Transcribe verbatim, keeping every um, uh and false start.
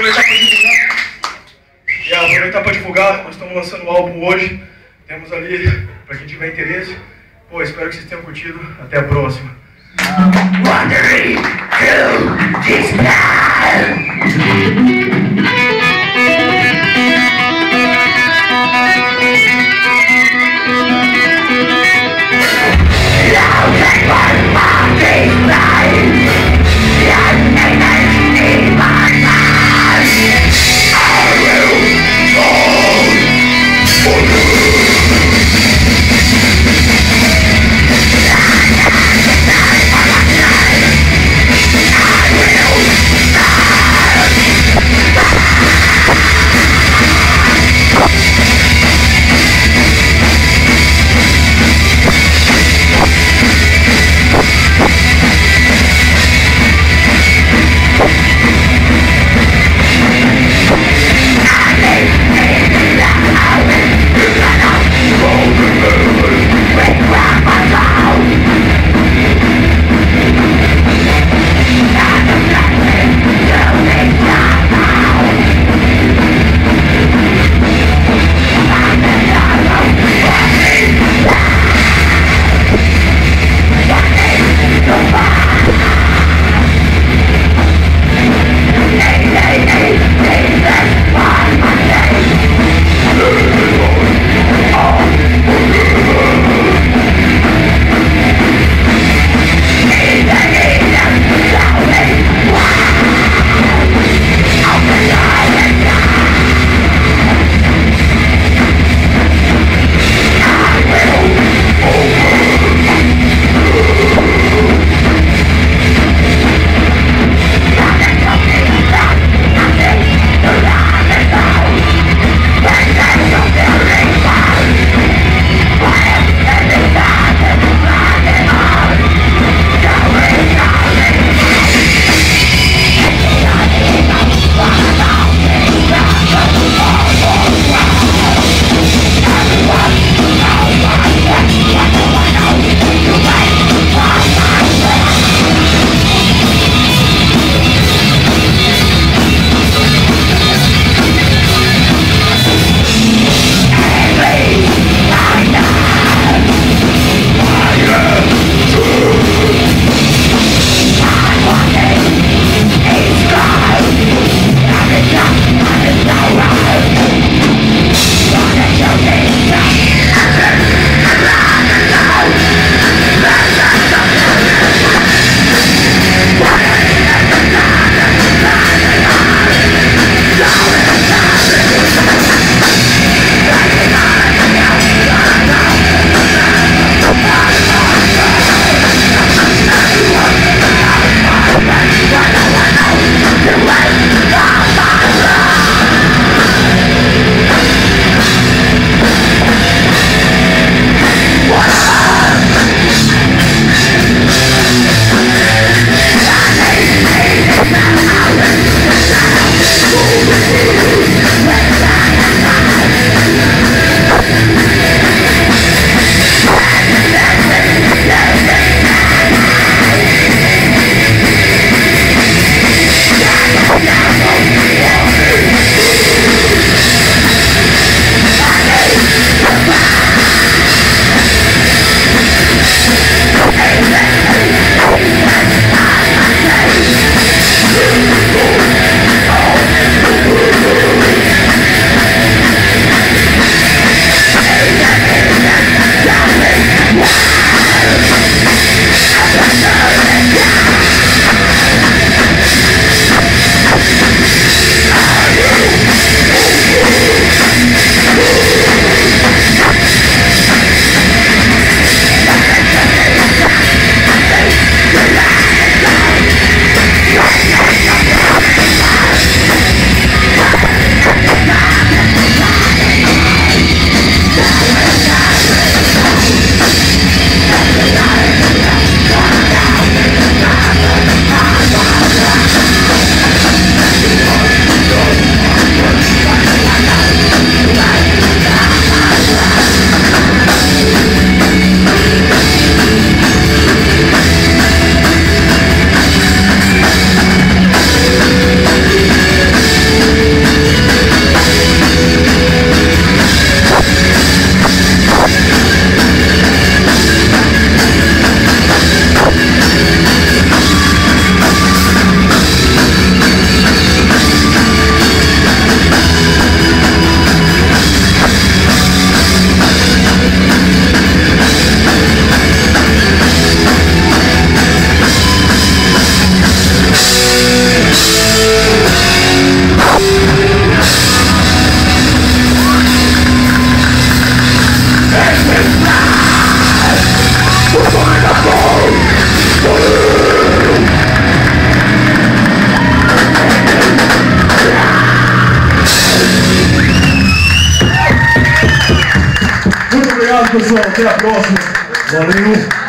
aproveitar para divulgar. Yeah, aproveitar para divulgar, nós estamos lançando o álbum hoje. Temos ali, para quem tiver interesse. Pô, espero que vocês tenham curtido. Até a próxima. I Obrigado, pessoal. Até a próxima. Valeu.